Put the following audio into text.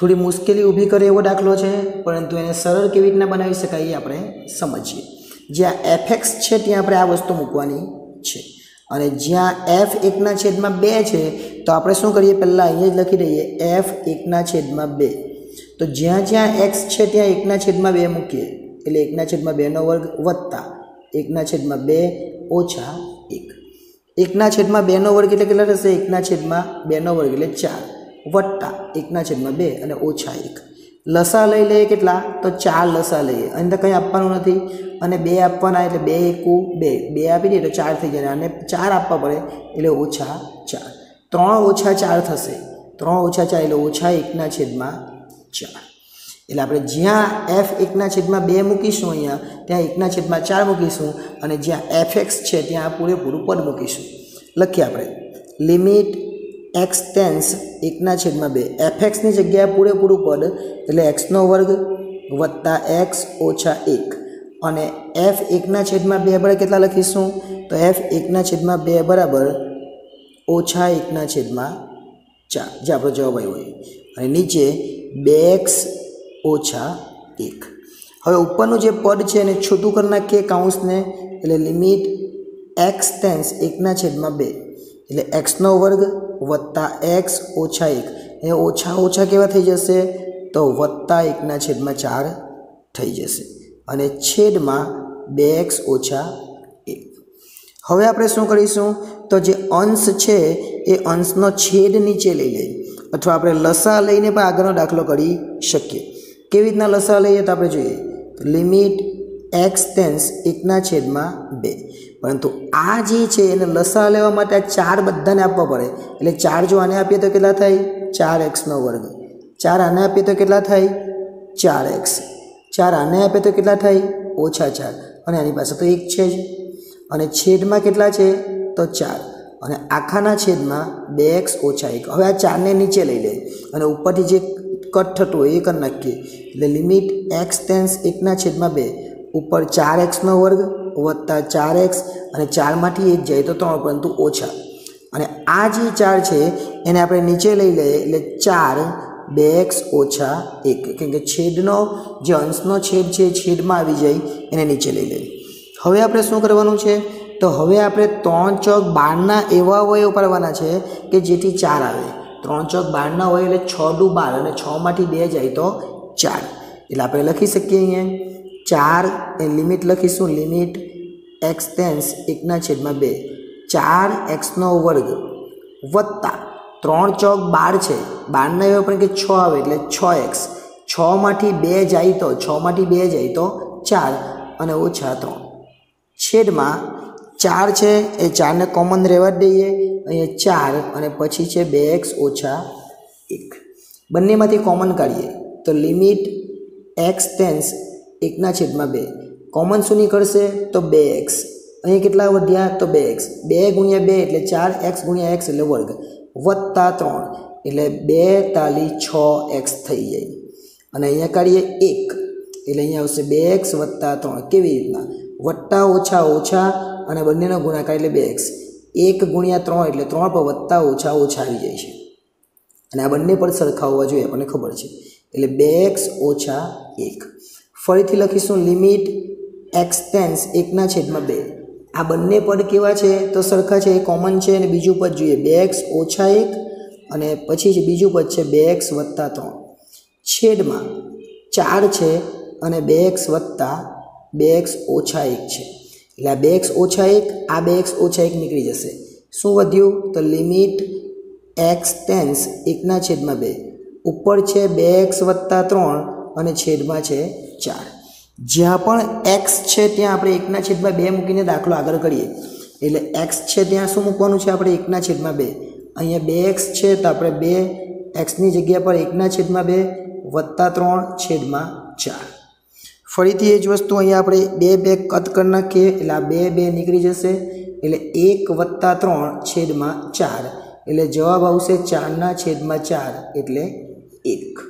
થોડી મુશ્કેલી ઊભી કરે એવો દાખલો છે, પરંતુ એને સરળ કેવી રીતના બનાવી શકાય એ આપણે સમજીએ. જ્યાં fx છે ત્યાં આપણે આ વસ્તુ મૂકવાની છે, અને જ્યાં f 1/2 છે તો આપણે શું કરીએ, પહેલાં અહીંયા જ લખી દઈએ f 1/2. તો જ્યાં જ્યાં x છે ત્યાં 1/2 મૂકીએ, એટલે 1/2 વત્તા 1/2 ઓછા 1. 1/2 વર્ગ એટલે કેટલા થશે, 1/2 વર્ગ એટલે 4 વત્તા 1/2 અને ઓછા 1. લસા લઈ લઈએ કેટલા, તો 4 લસા લઈએ, અહીં તો કંઈ આપવાનું નથી અને 2 આપવાના, એટલે 2 1 2 2 આપી દઈએ તો 4 થઈ જાય, અને 4 આપવા પડે એટલે ઓછા 4. 3 - 4 થશે, 3 - 4 એટલે ઓછા 1/4. એટલે આપણે જ્યાં એફ 1/2 મૂકીશું અહીંયા ત્યાં 1/4 મૂકીશું, અને જ્યાં fx છે ત્યાં પૂરેપૂરું પદ મૂકીશું. લખીએ આપણે લિમિટ x ટેન્સ 1/2, fxની જગ્યાએ પૂરેપૂરું પદ એટલે એક્સનો વર્ગ વત્તા એક્સ ઓછા 1, અને એફ 1/2 બરાબર કેટલા લખીશું, તો એફ 1/2 બરાબર ઓછા 1/4, જે આપણો જવાબ આવ્યો હોય. અને નીચે 2x ઓછા 1. હવે ઉપરનું જે પદ છે એને છૂટું કરી નાખીએ કાઉન્સને, એટલે લિમિટ એક્સ ટેન્સ 1/2 એટલે એક્સનો વર્ગ વત્તા એક્સ ઓછા 1, એ ઓછા ઓછા કેવા થઈ જશે, તો વત્તા 1/4 થઈ જશે, અને છેદમાં 2x - 1. હવે આપણે શું કરીશું, તો જે અંશ છે એ અંશનો છેદ નીચે લઈ લઈએ, અથવા આપણે લસા લઈને પણ આગળનો દાખલો કરી શકીએ. કેવી રીતના લસા લઈએ, તો આપણે જોઈએ લિમિટ એક્સ ટેન્સ 1/2, પરંતુ આ જે છે એને લસા લેવા માટે 4 બધાને આપવા પડે, એટલે 4 જો આને આપીએ તો કેટલા થાય, 4x², 4 આને આપીએ તો કેટલા થાય, 4x, 4 આને આપીએ તો કેટલા થાય, -4, અને આની પાસે તો 1 છે જ, અને છેદમાં કેટલા છે, તો 4, અને આખાના છેદમાં 2x - 1. હવે આ 4ને નીચે લઈ લે, અને ઉપરથી જે કટ થતું હોય એ કરી નાખીએ, એટલે લિમિટ એક્સ ટેન્સ 1/2 ઉપર 4x² વત્તા 4x, અને 4માંથી 1 જાય તો 3, પરંતુ ઓછા, અને આ જે 4 છે એને આપણે નીચે લઈ લઈએ, એટલે 4 2x - 1, કેમ કે છેદનો જે અંશનો છેદ છે છેદમાં આવી જાય, એને નીચે લઈ લઈએ. હવે આપણે શું કરવાનું છે, તો હવે આપણે 3 × 12ના એવા અવયવ પાડવાના છે કે જેથી 4 આવે. 3 × 12 હોય એટલે 6 × 12, અને 6માંથી 2 જાય તો 4, એટલે આપણે લખી શકીએ અહીંયા 4 એ લિમિટ લખીશું, લિમિટ એક્સ ટેન્સ 1/2, 4x² વત્તા 3 × 12 છે, 12ના એવા પણ કે 6 આવે એટલે 6x, 6માંથી 2 જાય તો 4 અને ઓછા 3, છેદમાં 4 છે એ 4ને કોમન રહેવા જ દઈએ, અહીંયા 4 અને પછી છે 2x - 1. બંનેમાંથી કોમન કાઢીએ તો લિમિટ એક્સ ટેન્સ 1/2, કોમન શું નીકળશે, તો 2x, અહીંયા કેટલા વધ્યા, તો 2x, 2 × 2 એટલે 4x × x એટલે વર્ગ વત્તા 3 એટલે 2 × 4 - 6x થઈ જાય, અને અહીંયા કાઢીએ 1 એટલે અહીંયા આવશે 2x - 3, કેવી રીતના, વત્તા ઓછા ઓછા અને બંનેનો ગુણાકાર એટલે 2x, 1 × 3 એટલે 3 પર વત્તા ઓછા ઓછા આવી જાય છે, અને આ બંને પર સરખા હોવા જોઈએ આપણને ખબર છે, એટલે 2x - 1. ફરીથી લખીશું લિમિટ એક્સ ટેન્સ 1/2, આ બંને પદ કેવા છે, તો સરખા છે, એ કોમન છે, અને બીજું પદ જોઈએ 2x - 1, અને પછી જે બીજું પદ છે 2x - 3, છેદમાં 4 છે અને 2x - 2x - 1 છે, એટલે આ 2x - 1, આ 2x - 1 નીકળી જશે. શું વધ્યું, તો લિમિટ એક્સ ટેન્સ 1/2, ઉપર છે 2x - 3 અને છેદમાં છે 4. જ્યાં પણ એક્સ છે ત્યાં આપણે 1/2 મૂકીને દાખલો આગળ કરીએ, એટલે એક્સ છે ત્યાં શું મૂકવાનું છે, આપણે 1/2, અહીંયા 2x છે તો આપણે 2xની જગ્યા પર 1/2 વત્તા 3/4. ફરીથી એ જ વસ્તુ અહીંયા આપણે 2 કટ કરી નાખીએ, એટલે આ 2 નીકળી જશે, એટલે 1 - 3/4, એટલે જવાબ આવશે 4/4 એટલે 1.